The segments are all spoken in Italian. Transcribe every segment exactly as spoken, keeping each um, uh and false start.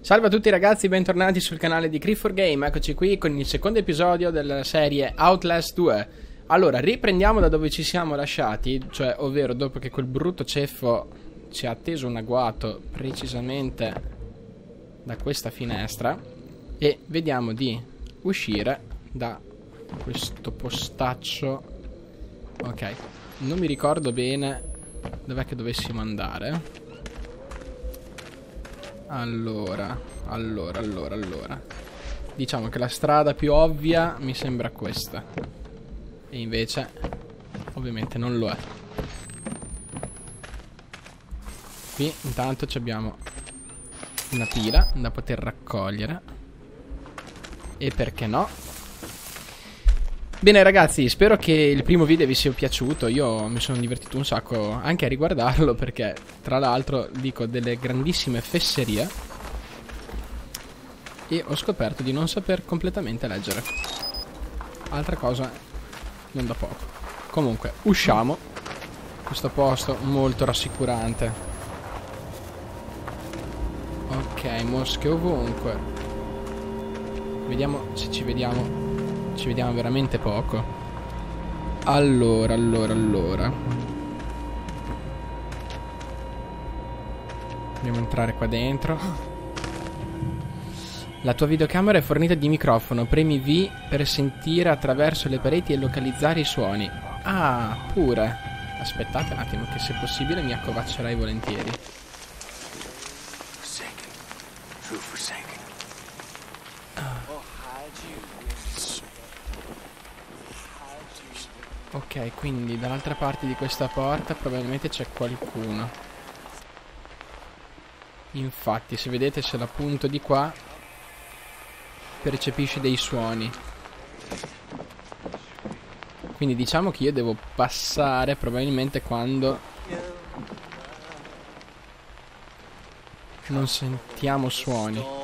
Salve a tutti ragazzi, bentornati sul canale di Cri for Game, eccoci qui con il secondo episodio della serie Outlast due. Allora, riprendiamo da dove ci siamo lasciati, cioè ovvero dopo che quel brutto ceffo ci ha atteso un agguato precisamente da questa finestra, e vediamo di uscire da questo postaccio. Ok, non mi ricordo bene dov'è che dovessimo andare. Allora, allora, allora, allora. Diciamo che la strada più ovvia mi sembra questa. E invece, ovviamente non lo è. Qui intanto abbiamo una pila da poter raccogliere. E perché no? Bene ragazzi, spero che il primo video vi sia piaciuto. Io mi sono divertito un sacco anche a riguardarlo, perché tra l'altro dico delle grandissime fesserie e ho scoperto di non saper completamente leggere. Altra cosa non da poco. Comunque usciamo. Questo posto molto rassicurante. Ok, mosche ovunque. Vediamo se ci vediamo. Ci vediamo veramente poco. Allora, allora, allora. Dobbiamo entrare qua dentro. La tua videocamera è fornita di microfono. Premi V per sentire attraverso le pareti e localizzare i suoni. Ah, pure. Aspettate un attimo, che se possibile mi accovaccerai volentieri. Ok, quindi dall'altra parte di questa porta probabilmente c'è qualcuno. Infatti, se vedete, se la punto di qua, percepisce dei suoni. Quindi diciamo che io devo passare probabilmente quando non sentiamo suoni.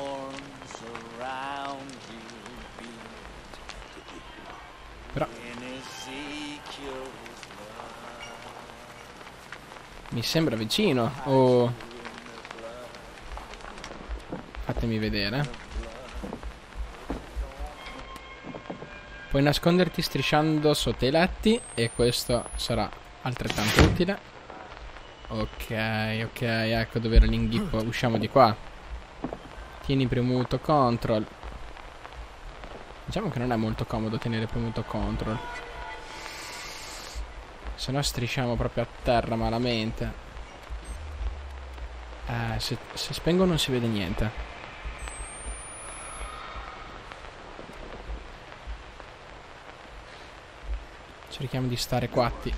Mi sembra vicino, o... Fatemi vedere. Puoi nasconderti strisciando sotto i letti, e questo sarà altrettanto utile. Ok, ok, ecco dov'era l'inghippo. Usciamo di qua. Tieni premuto control. Diciamo che non è molto comodo tenere premuto control, se no strisciamo proprio a terra malamente. Eh, se, se spengo non si vede niente. Cerchiamo di stare quatti.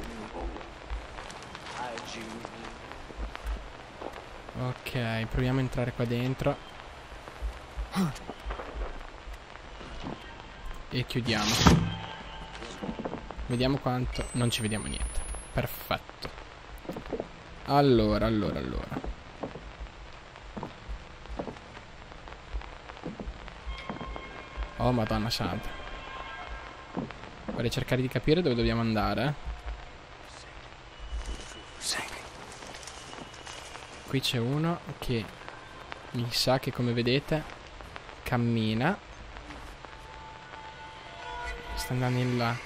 Ok, proviamo a entrare qua dentro. E chiudiamo. Vediamo quanto... Non ci vediamo niente. Perfetto. Allora, allora, allora. Oh, madonna santa. Vorrei cercare di capire dove dobbiamo andare. Qui c'è uno che... mi sa che, come vedete, cammina. Sta andando in là.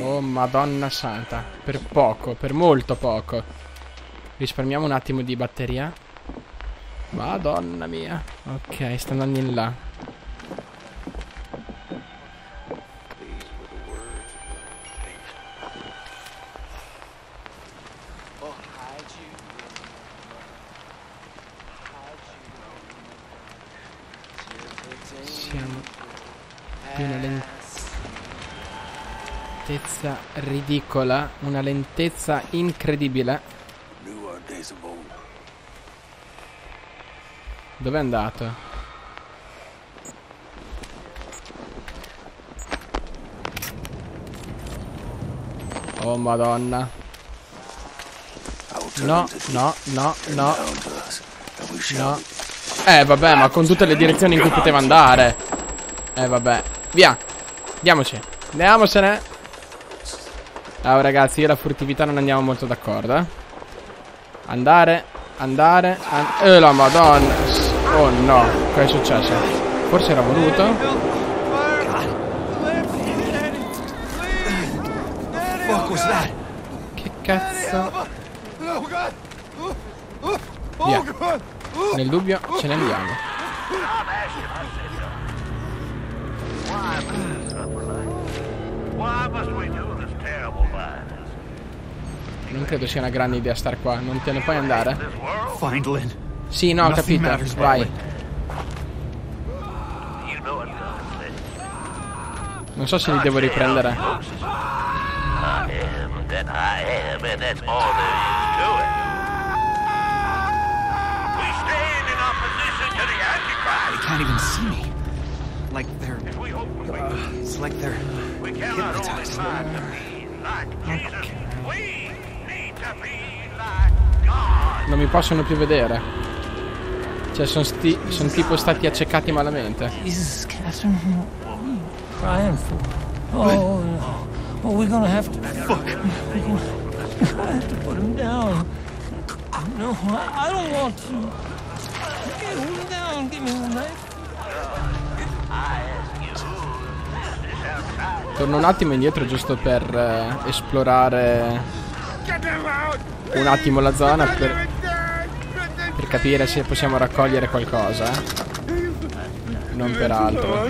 Oh madonna santa. Per poco, per molto poco. Risparmiamo un attimo di batteria. Madonna mia. Ok, sta andando in là. Siamo di una lentezza ridicola, una lentezza incredibile. Dov'è andato? Oh madonna. No, no, no, no. No. Eh vabbè, ma con tutte le direzioni in cui poteva andare. Eh vabbè. Via, andiamoci, andiamocene. Allora ragazzi, io e la furtività non andiamo molto d'accordo, eh. Andare, andare an Eh la madonna. Oh no, cosa è successo? Forse era voluto. Che cazzo? Via. Nel dubbio ce ne andiamo. Non credo sia una grande idea star qua. Non te ne puoi andare? Sì, no, ho capito. Vai. Non so se li devo riprendere. Non mi possono più vedere. Cioè sono sti, son tipo stati accecati malamente. Jesus, Catherine, what are you crying for? Oh no. Oh, we're gonna have to. Fuck. We're gonna have to put him down. No, I, I don't want to. Get him down. Give me the knife. Torno un attimo indietro giusto per eh, esplorare un attimo la zona per, per capire se possiamo raccogliere qualcosa. Non per altro.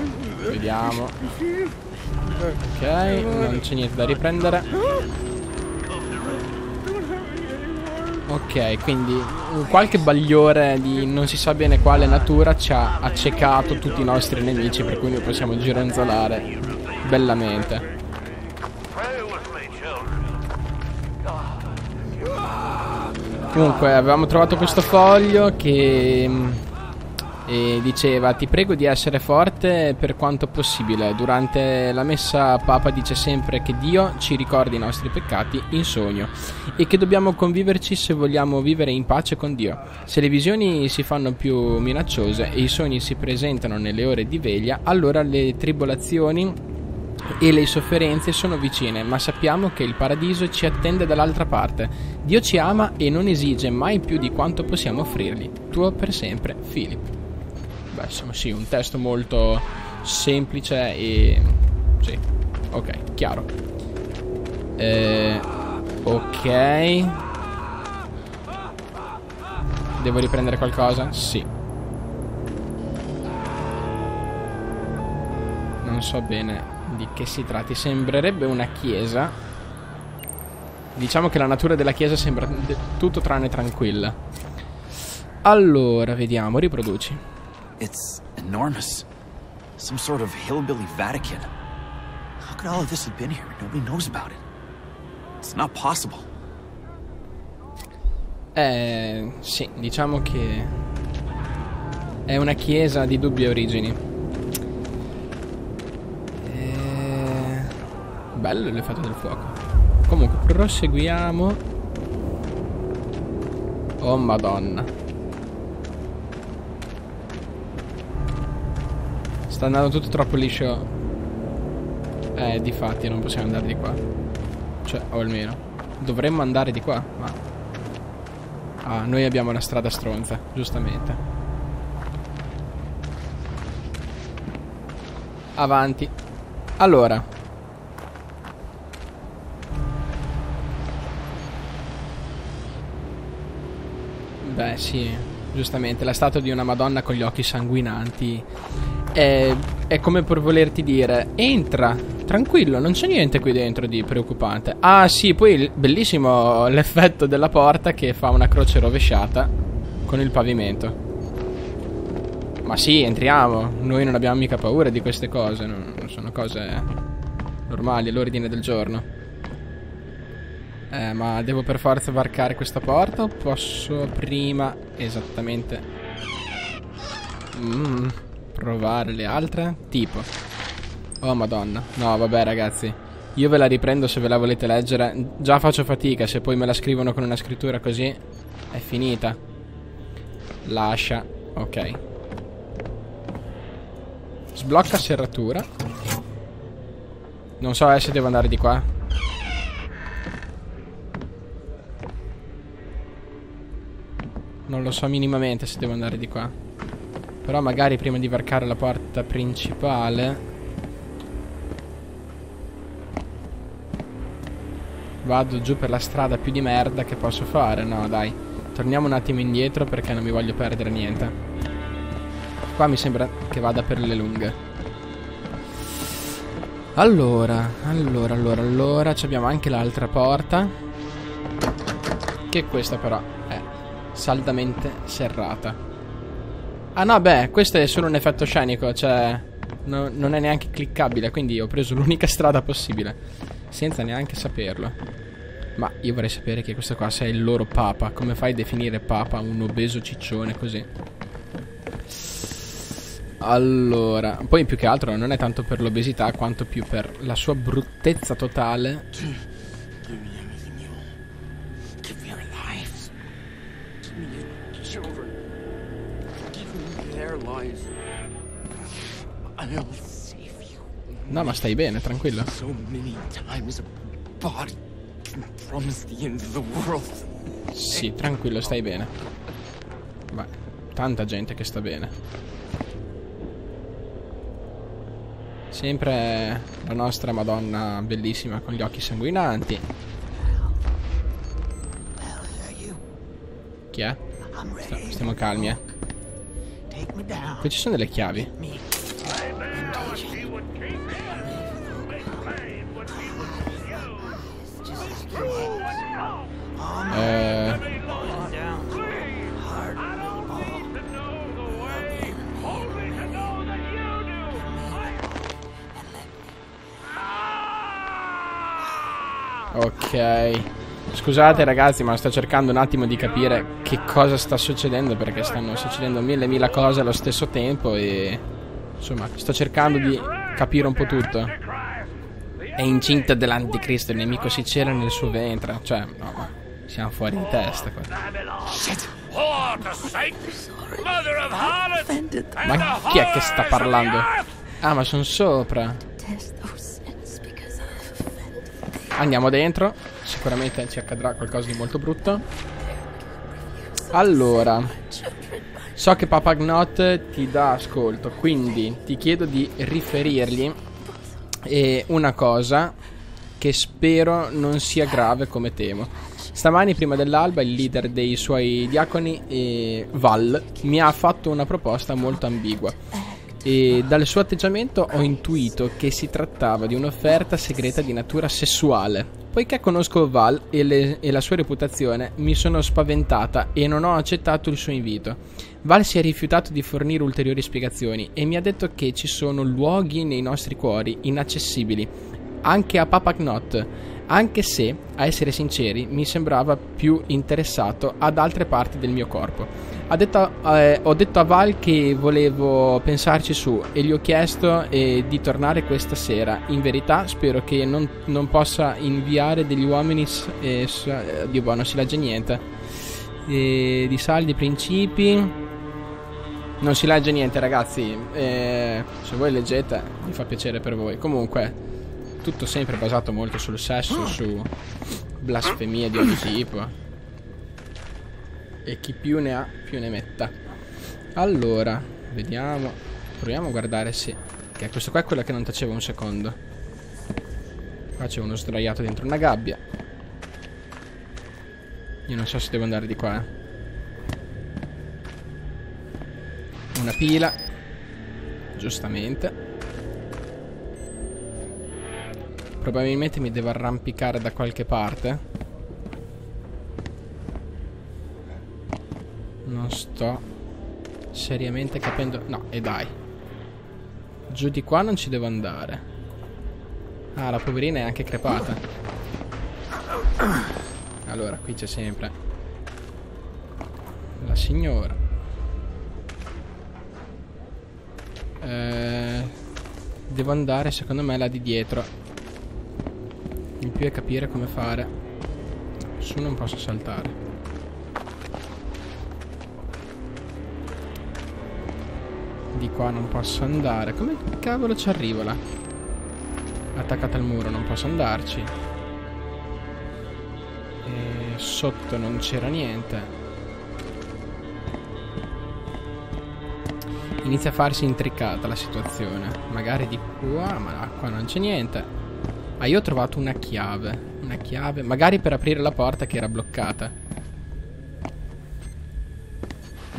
Vediamo. Ok, non c'è niente da riprendere. Ok, quindi qualche bagliore di non si sa bene quale natura ci ha accecato tutti i nostri nemici, per cui noi possiamo gironzolare bellamente. Comunque avevamo trovato questo foglio che e diceva: ti prego di essere forte per quanto possibile. Durante la messa Papa dice sempre che Dio ci ricordi i nostri peccati in sogno e che dobbiamo conviverci se vogliamo vivere in pace con Dio. Se le visioni si fanno più minacciose e i sogni si presentano nelle ore di veglia, allora le tribolazioni e le sofferenze sono vicine, ma sappiamo che il paradiso ci attende dall'altra parte. Dio ci ama e non esige mai più di quanto possiamo offrirgli. Tuo per sempre, Philip. Beh, insomma, sì, un testo molto semplice e... sì, ok, chiaro. eh, Ok. Devo riprendere qualcosa? Sì. Non so bene di che si tratti. Sembrerebbe una chiesa. Diciamo che la natura della chiesa sembra tutto tranne tranquilla. Allora, vediamo, riproduci. It's enormous. Some sort of hillbilly Vatican. How could all of this have been here? Nobody knows about it. It's not possible. Eh, sì, diciamo che è una chiesa di dubbie origini. Eh, bello l'effetto del fuoco. Comunque, proseguiamo. Oh, madonna. Sta andando tutto troppo liscio. Eh, difatti non possiamo andare di qua. Cioè, o almeno dovremmo andare di qua, ma... ah, noi abbiamo una strada stronza, giustamente. Avanti. Allora, beh, sì, giustamente. La statua di una Madonna con gli occhi sanguinanti. È, è come per volerti dire: entra, tranquillo, non c'è niente qui dentro di preoccupante. Ah sì, poi bellissimo l'effetto della porta che fa una croce rovesciata con il pavimento. Ma sì, entriamo. Noi non abbiamo mica paura di queste cose. Non, non sono cose normali, è l'ordine del giorno. Eh, ma devo per forza varcare questa porta o posso prima esattamente... Mmm... provare le altre? Tipo. Oh madonna. No vabbè ragazzi, io ve la riprendo se ve la volete leggere. Già faccio fatica, se poi me la scrivono con una scrittura così è finita. Lascia. Ok. Sblocca serratura. Non so eh, se devo andare di qua. Non lo so minimamente se devo andare di qua. Però magari prima di varcare la porta principale vado giù per la strada più di merda che posso fare. No dai, torniamo un attimo indietro perché non mi voglio perdere niente. Qua mi sembra che vada per le lunghe. Allora, allora, allora, allora abbiamo anche l'altra porta, che questa però è saldamente serrata. Ah no, beh, questo è solo un effetto scenico, cioè no, non è neanche cliccabile, quindi ho preso l'unica strada possibile senza neanche saperlo. Ma io vorrei sapere che questo qua sia il loro papa. Come fai a definire papa un obeso ciccione così? Allora, poi più che altro non è tanto per l'obesità quanto più per la sua bruttezza totale. No, ma stai bene, tranquillo. Sì, tranquillo, stai bene. Ma tanta gente che sta bene. Sempre la nostra Madonna bellissima con gli occhi sanguinanti. Chi è? Stiamo calmi, eh. Qui ci sono delle chiavi. Eh... Ok, scusate ragazzi, ma sto cercando un attimo di capire che cosa sta succedendo, perché stanno succedendo mille mila cose allo stesso tempo e insomma sto cercando di capire un po' tutto. È incinta dell'anticristo, il nemico si cela nel suo ventre. Cioè, no, ma siamo fuori di testa qua. Ma chi è che sta parlando? Ah, ma sono sopra. Andiamo dentro. Sicuramente ci accadrà qualcosa di molto brutto. Allora, so che Papa Knoth ti dà ascolto, quindi ti chiedo di riferirgli e una cosa che spero non sia grave come temo. Stamani prima dell'alba il leader dei suoi diaconi, eh, Val, mi ha fatto una proposta molto ambigua e dal suo atteggiamento ho intuito che si trattava di un'offerta segreta di natura sessuale. Poiché conosco Val e, le, e la sua reputazione, mi sono spaventata e non ho accettato il suo invito. Val si è rifiutato di fornire ulteriori spiegazioni e mi ha detto che ci sono luoghi nei nostri cuori inaccessibili, anche a Papa Knoth, anche se, a essere sinceri, mi sembrava più interessato ad altre parti del mio corpo. Ha detto, eh, ho detto a Val che volevo pensarci su e gli ho chiesto eh, di tornare questa sera. In verità spero che non, non possa inviare degli uomini eh, eh, Dio buono, si legge niente eh, di saldi principi. Non si legge niente ragazzi, eh, se voi leggete mi fa piacere per voi. Comunque tutto sempre basato molto sul sesso, su blasfemie di ogni tipo, e chi più ne ha più ne metta. Allora, vediamo, proviamo a guardare se... Ok, questo qua è quello che non taceva un secondo. Qua c'è uno sdraiato dentro una gabbia. Io non so se devo andare di qua, eh. Una pila, giustamente. Probabilmente mi devo arrampicare da qualche parte. Non sto seriamente capendo. No, e dai, giù di qua non ci devo andare. Ah, la poverina è anche crepata. Allora, qui c'è sempre la signora. eh, Devo andare secondo me là di dietro. In più è capire come fare. Su non posso saltare. Di qua non posso andare. Come cavolo ci arrivo là? Attaccata al muro, non posso andarci. E sotto non c'era niente. Inizia a farsi intricata la situazione. Magari di qua, ma qua non c'è niente. Ma ah, io ho trovato una chiave. Una chiave, magari per aprire la porta che era bloccata.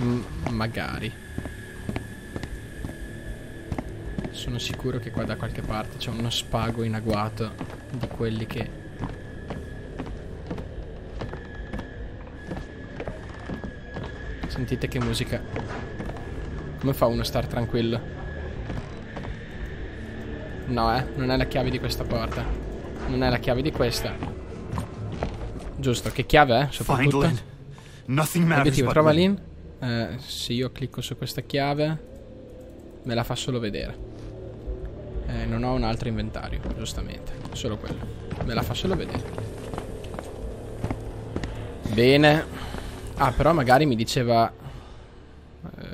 Mm, magari. Sono sicuro che qua da qualche parte c'è uno spago in agguato di quelli che... Sentite che musica. Come fa uno a star tranquillo? No, eh, non è la chiave di questa porta. Non è la chiave di questa. Giusto, che chiave è? Soprattutto. Obiettivo, trova Lynn. Eh, se io clicco su questa chiave me la fa solo vedere. Eh, non ho un altro inventario, giustamente. Solo quello. Me la fa solo vedere. Bene. Ah, però magari mi diceva eh,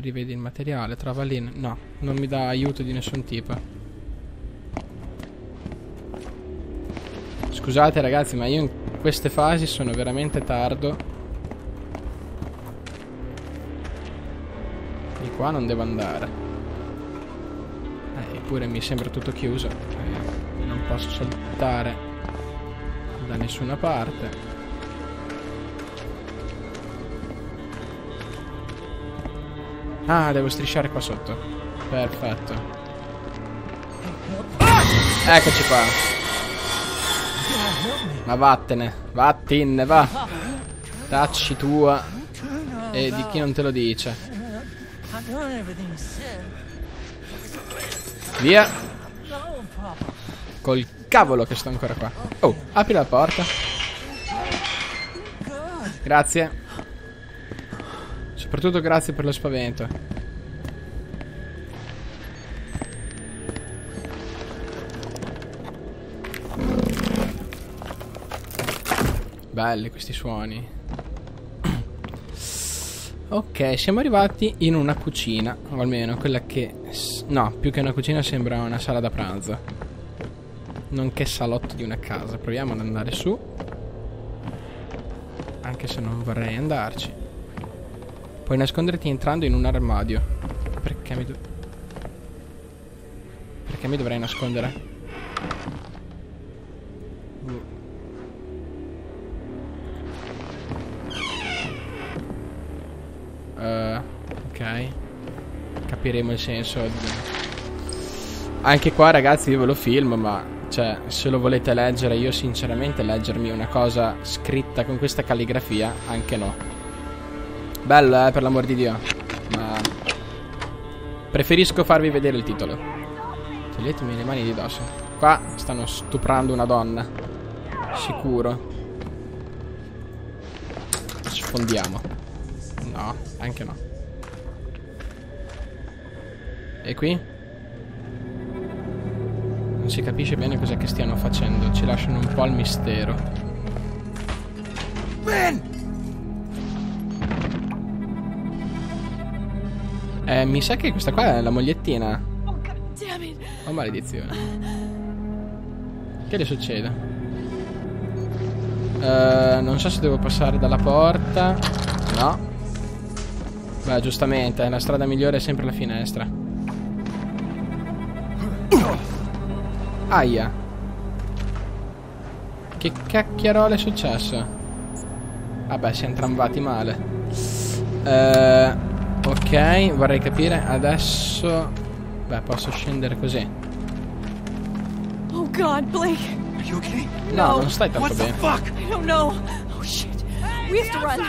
rivedi il materiale, trova lì. No, non mi dà aiuto di nessun tipo. Scusate ragazzi, ma io in queste fasi sono veramente tardo. Di qua non devo andare. eh, Eppure mi sembra tutto chiuso. eh, Non posso saltare da nessuna parte. Ah, devo strisciare qua sotto. Perfetto. Eccoci qua. Ma vattene. Vattine, va. Tacci tua. E di chi non te lo dice. Via. Col cavolo che sto ancora qua. Oh, apri la porta. Grazie. Soprattutto grazie per lo spavento. Belli questi suoni. Ok, siamo arrivati in una cucina. O almeno quella che... No, più che una cucina sembra una sala da pranzo. Nonché salotto di una casa. Proviamo ad andare su. Anche se non vorrei andarci. Puoi nasconderti entrando in un armadio. Perché mi do... Perché mi dovrei nascondere? Uh. Uh, ok. Capiremo il senso di... Anche qua ragazzi io ve lo filmo, ma... Cioè, se lo volete leggere, io sinceramente leggermi una cosa scritta con questa calligrafia, anche no. Bello, eh, per l'amor di Dio. Ma preferisco farvi vedere il titolo. Toglietemi le mani di dosso. Qua stanno stuprando una donna. Sicuro. Sfondiamo. No, anche no. E qui? Non si capisce bene cosa che stiano facendo. Ci lasciano un po' al mistero. Eh, mi sa che questa qua è la mogliettina. Oh, maledizione. Che le succede? Eh, non so se devo passare dalla porta. No. Beh, giustamente, la strada migliore è sempre la finestra. Aia. Che cacchiarole è successo? Vabbè, siamo tramvati male. eh, Ok, vorrei capire adesso. Beh, posso scendere così. Oh God, Blake. Are you okay? No, no, non stai tanto bene. I don't know. Oh shit. We have to run.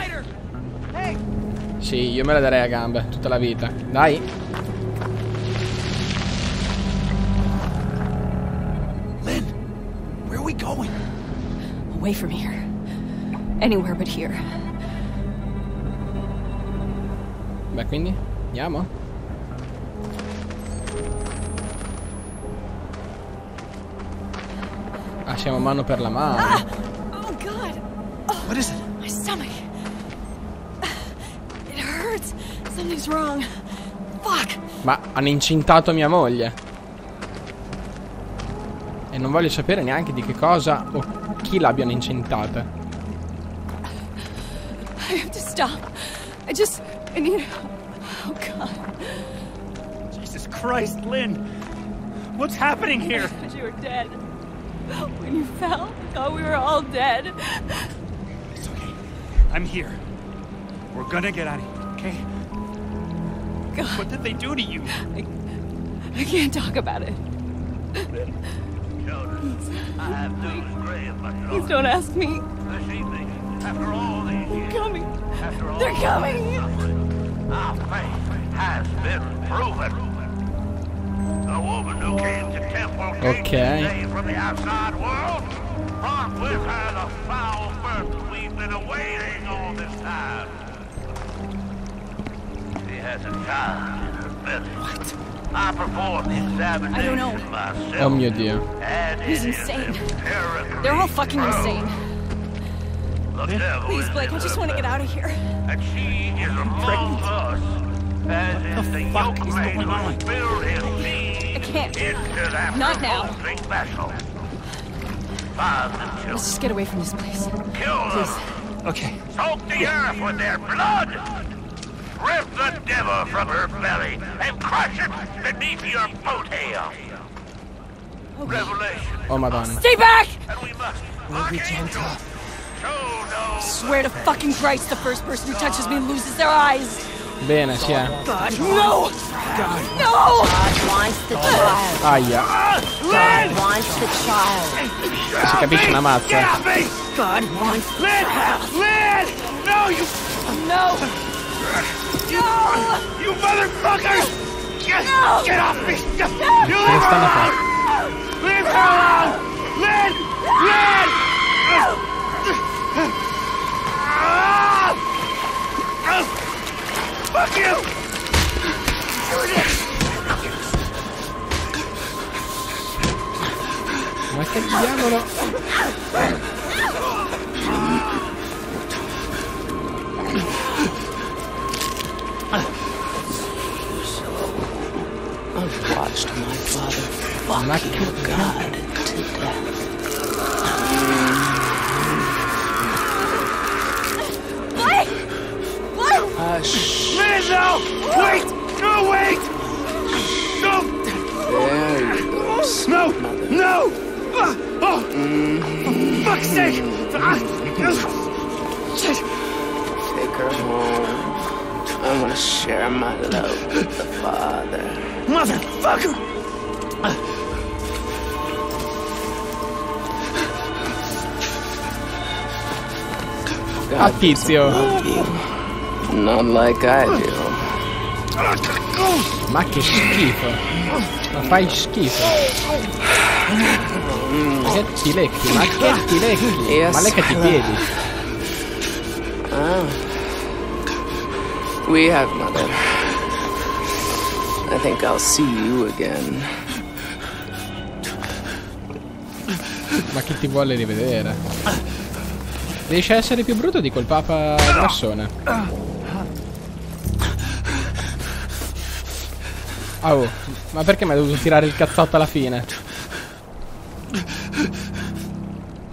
Sì, io me la darei a gambe tutta la vita. Dai. Away from here. Anywhere but here. Beh, quindi andiamo. Ah, siamo mano per la mano. Ah! Oh God. Oh, what is it? My stomach. It hurts. Something's wrong. Fuck. Ma hanno incintato mia moglie. E non voglio sapere neanche di che cosa o chi l'abbiano incintata. I have to stop. I just I need help. Oh, God. Jesus Christ, Lynn. What's happening here? I thought you were dead. When you fell, I thought we were all dead. It's okay. I'm here. We're gonna get out of here, okay? God. What did they do to you? I, I can't talk about it. Please. I have to Please don't ask me. This evening, after all these years, They're coming. After all They're coming. Our faith has been proven. The woman who came to temple came today from the outside world brought with her the foul burden we've been awaiting all this time. She has a child in her belly. What? I performed the examination I don't know. myself. Oh mio Dio. He's insane. They're all fucking insane. Please, Blake, I just want to get out of here. And she is among us. As is the yoke man who spilled his seed into that revolting vessel. Let's just get away from this place. Kill them. Okay. Soak the earth with their blood. Rip the devil from her belly and crush it beneath your boat hail. Revelation. Oh Madonna. Stay back! And we must be gentle. Swear to fucking Christ, the first person who touches me loses their eyes. Bene, sì. God, no! God, no! God wants the child. Ah, yeah. God wants the child. Si capisce una mazza. God wants the child. Lynn! No, you. No! No! You motherfucker! Get, no! Get off me! Just, no! You leave her alone! Leave her alone! Lynn! Lynn! Fuck you! Ma che diavolo! I've watched my father fuck your god to death. Blake! Blake! Hush. Lynn, no! Wait! No, wait! No! There you go. No! No! Oh! Oh. For fuck's sake! Take her home. I want to share my love with the father. Motherfucker! God doesn't love you. Not like I do. Ma che schifo! Ma fai schifo! Ma che ti lecchi, ma che ti lecchi! Ma leccati i piedi! Ah. We have, Mother. I think I'll see you again. Ma chi ti vuole rivedere? Riesce a essere più brutto di quel papa persona. Oh, ma perché mi hai dovuto tirare il cazzotto alla fine?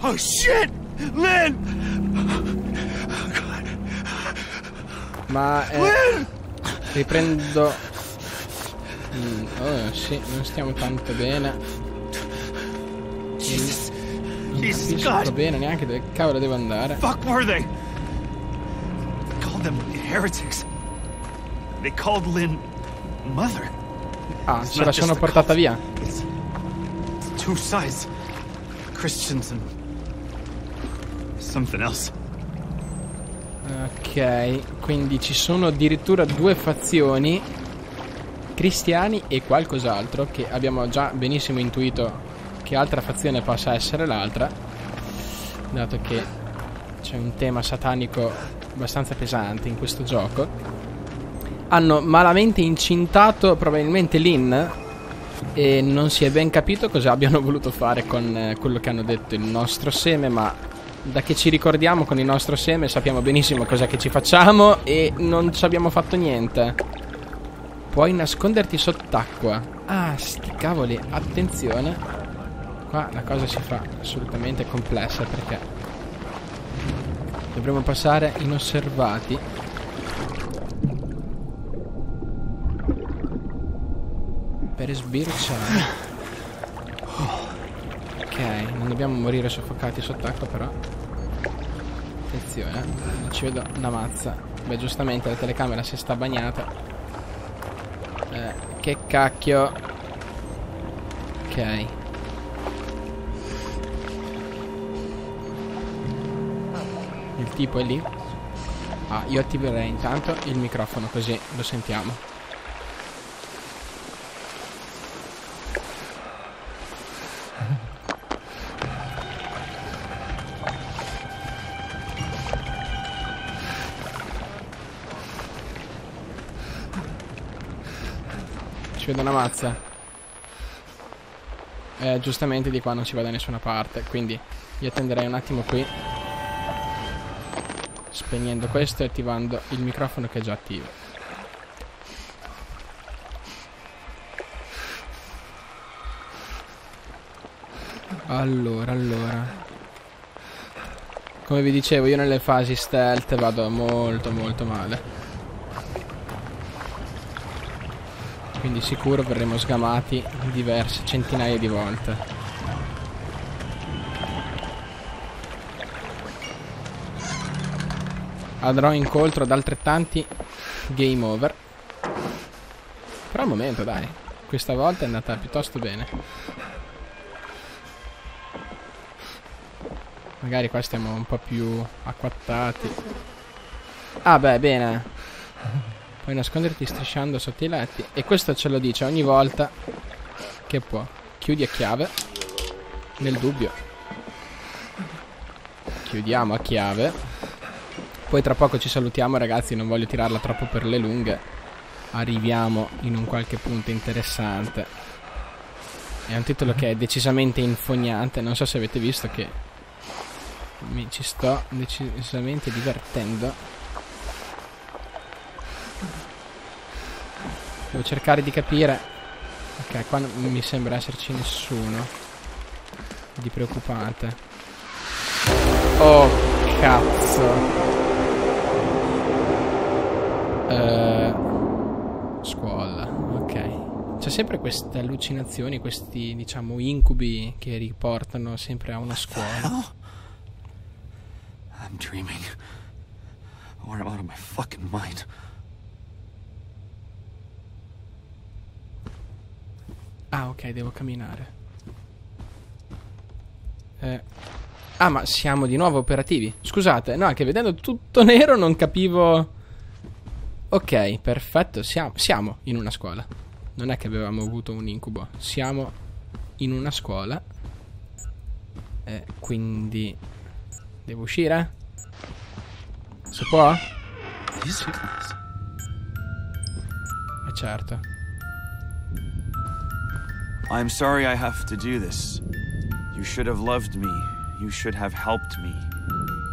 Oh shit! Lynn! Ma eh, riprendo. Mm, oh sì, non stiamo tanto bene. Non capisco bene neanche dove cavolo devo andare. Fuck were they? They called them heretics. They called Lynn mother. Ah, ce la sono portata via. It's two sides. Christians and something else. Ok, quindi ci sono addirittura due fazioni, cristiani e qualcos'altro, che abbiamo già benissimo intuito che altra fazione possa essere l'altra, dato che c'è un tema satanico abbastanza pesante in questo gioco. Hanno malamente incintato probabilmente Lynn e non si è ben capito cosa abbiano voluto fare con quello che hanno detto il nostro seme, ma da che ci ricordiamo con il nostro seme sappiamo benissimo cosa che ci facciamo e non ci abbiamo fatto niente. Puoi nasconderti sott'acqua. Ah, sti cavoli, attenzione. Qua la cosa si fa assolutamente complessa perché dovremmo passare inosservati. per sbirciare. Ok, non dobbiamo morire soffocati sott'acqua però. Attenzione, non ci vedo una mazza. Beh, giustamente la telecamera si sta bagnata. Eh, che cacchio. Ok. Il tipo è lì. Ah, io attiverei intanto il microfono così lo sentiamo. Ci vedo una mazza. Eh, giustamente di qua non si va da nessuna parte, quindi io attenderei un attimo qui. Spegnendo questo e attivando il microfono che è già attivo. Allora, allora. Come vi dicevo, io nelle fasi stealth vado molto molto male. Quindi sicuro verremo sgamati diverse centinaia di volte. Andrò incontro ad altrettanti game over. Però un momento, dai. Questa volta è andata piuttosto bene. Magari qua stiamo un po' più acquattati. Ah beh, bene. Puoi nasconderti strisciando sotto i letti. E questo ce lo dice ogni volta che può. Chiudi a chiave. Nel dubbio. Chiudiamo a chiave. Poi tra poco ci salutiamo ragazzi, non voglio tirarla troppo per le lunghe. Arriviamo in un qualche punto interessante. È un titolo che è decisamente infognante, non so se avete visto che mi ci sto decisamente divertendo. Devo cercare di capire. Ok, qua non mi sembra esserci nessuno di preoccupante. Oh cazzo. Uh, scuola, ok. C'è sempre queste allucinazioni, questi diciamo incubi che riportano sempre a una scuola. I'm dreaming. Or I'm out of my fucking mind. Ah, ok, devo camminare. Eh. Ah, ma siamo di nuovo operativi. Scusate, no, che vedendo tutto nero non capivo. Ok, perfetto, siamo, siamo in una scuola. Non è che avevamo avuto un incubo. Siamo in una scuola. eh, Quindi devo uscire? Si può? Sì. Ma certo. I'm sorry I have to do this. You should have loved me. You should have helped me.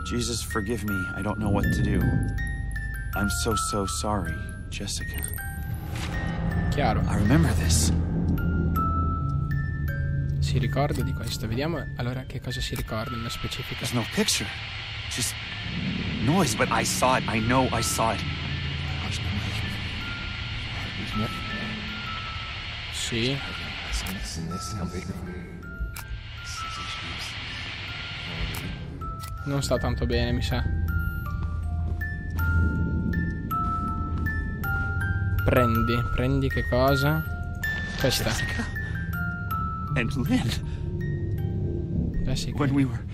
Jesus forgive me, I don't know what to do. I'm so so sorry, Jessica. Chiaro. I remember this. Si ricorda di questo. Vediamo allora che cosa si ricorda nello specifico. There's no picture. Just noise, but I saw it. I know I saw it. Sì. Non sta tanto bene, mi sa. Prendi, prendi che cosa? Questa. Jessica and Lynn. Jessica. When we were.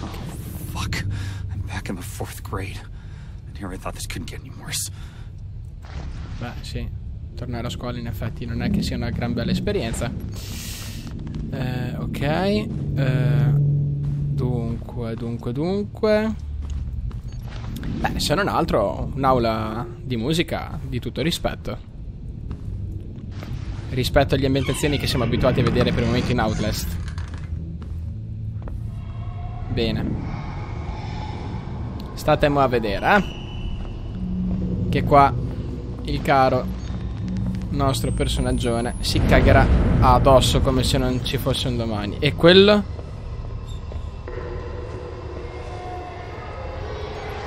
Oh fuck! I'm back in the fourth grade, and here I thought this couldn't get any worse. Beh, sì. Tornare a scuola in effetti non è che sia una gran bella esperienza. Eh, ok. Eh, dunque, dunque, dunque. Beh, se non altro, un'aula di musica di tutto rispetto. Rispetto alle ambientazioni che siamo abituati a vedere per il momento in Outlast. Bene. Statemo a vedere, eh? Che qua il caro nostro personaggione si cagherà addosso come se non ci fosse un domani. E quello...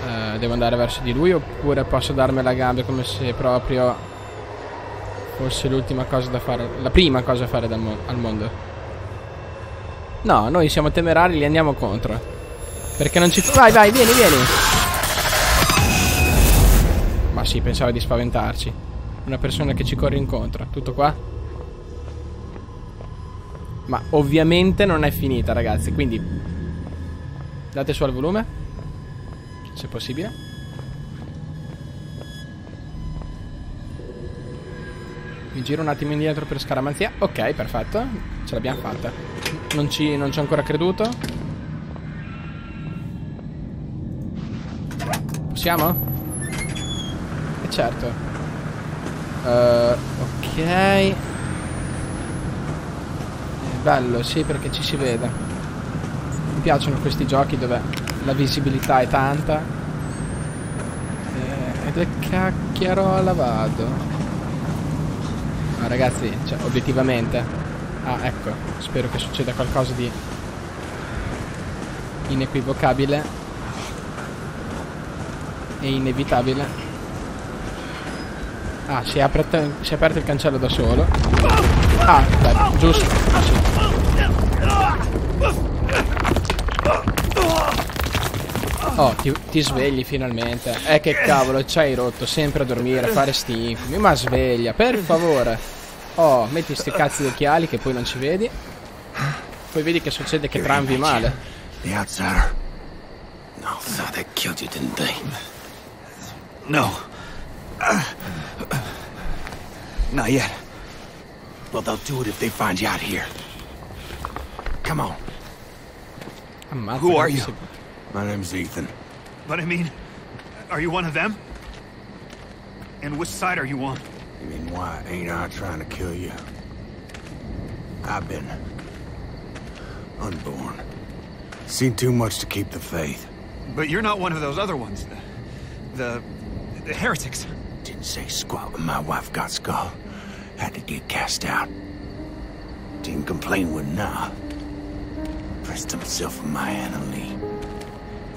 Uh, eh, devo andare verso di lui, oppure posso darmi la gabbia come se proprio fosse l'ultima cosa da fare, la prima cosa da fare dal mo al mondo. No, noi siamo temerari, li andiamo contro, perché non ci... Vai, vai, vieni, vieni. Ma sì, pensavo di spaventarci. Una persona che ci corre incontro. Tutto qua? Ma ovviamente non è finita, ragazzi, quindi date su al volume, se possibile. Mi giro un attimo indietro per scaramanzia. Ok, perfetto, ce l'abbiamo fatta. Non ci, non ci ho ancora creduto. Possiamo? E certo. uh, Ok. È bello, sì, perché ci si vede. Mi piacciono questi giochi dove la visibilità è tanta. E dove cacchiarola vado? Ma ragazzi, cioè, obiettivamente... Ah, ecco, spero che succeda qualcosa di inequivocabile e inevitabile. Ah, si è aperto, si è aperto il cancello da solo. Ah, beh, giusto, sì. Oh, ti, ti svegli finalmente. Eh, che cavolo, ci hai rotto. Sempre a dormire, a fare sti... Ma sveglia, per favore. Oh, metti sti cazzi di occhiali che poi non ci vedi. Poi vedi che succede che trambi male. The outsider. No, no, they killed you, didn't they? No. Not yet. Well, they'll do it if they find you out here. Come on. Ammazza. Who are you? My name's Ethan. But I mean, are you one of them? And which side are you on? You mean why ain't I trying to kill you? I've been unborn. Seen too much to keep the faith. But you're not one of those other ones, the the, the heretics. Didn't say squat when my wife got skull. Had to get cast out. Didn't complain when nah. Pressed himself on my enemy.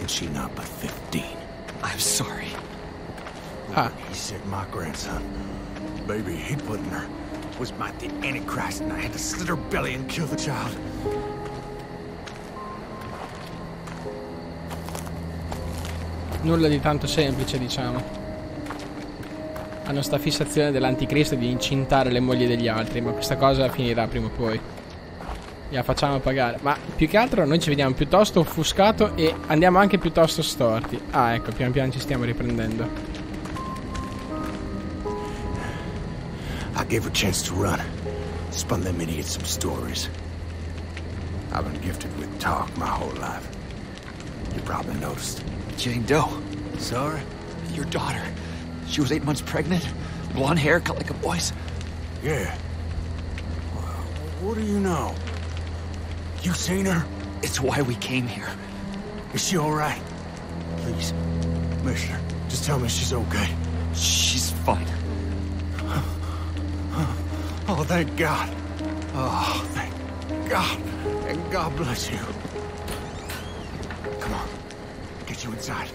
She not but fifteen. I'm sorry. Huh. He said my grandson, baby he put in her, was about the Antichrist, and I had to slit her belly and kill the child. Nulla di tanto semplice, diciamo. Hanno sta fissazione dell'anticristo di incintare le mogli degli altri, ma questa cosa finirà prima o poi. La facciamo pagare. Ma più che altro noi ci vediamo piuttosto offuscato e andiamo anche piuttosto storti. Ah, ecco, pian piano ci stiamo riprendendo. I gave her a chance to run. Spun them idiots some stories. I've been gifted with talk my whole life. You probably noticed. Jane Doe. Sir, your daughter. She was eight months pregnant. Blonde hair, cut like a boy's. Yeah. What do you know? You seen her? It's why we came here. Is she all right? Please, Mister, just tell me she's okay. She's fine. Oh, thank God. Oh, thank God. And God bless you. Come on, get you inside.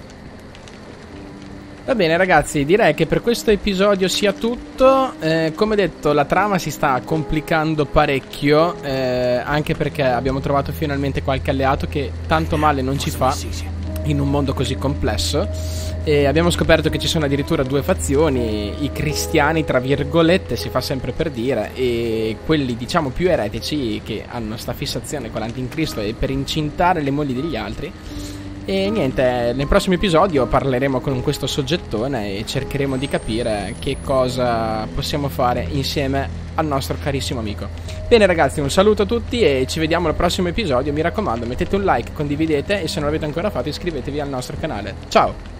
Va bene ragazzi, direi che per questo episodio sia tutto. eh, Come detto, la trama si sta complicando parecchio, eh, anche perché abbiamo trovato finalmente qualche alleato che tanto male non ci fa in un mondo così complesso. E abbiamo scoperto che ci sono addirittura due fazioni: i cristiani, tra virgolette, si fa sempre per dire, e quelli diciamo più eretici, che hanno sta fissazione con l'anticristo e per incintare le mogli degli altri. E niente, nel prossimo episodio parleremo con questo soggettone e cercheremo di capire che cosa possiamo fare insieme al nostro carissimo amico. Bene ragazzi, un saluto a tutti e ci vediamo al prossimo episodio. Mi raccomando, mettete un like, condividete e se non l'avete ancora fatto iscrivetevi al nostro canale. Ciao!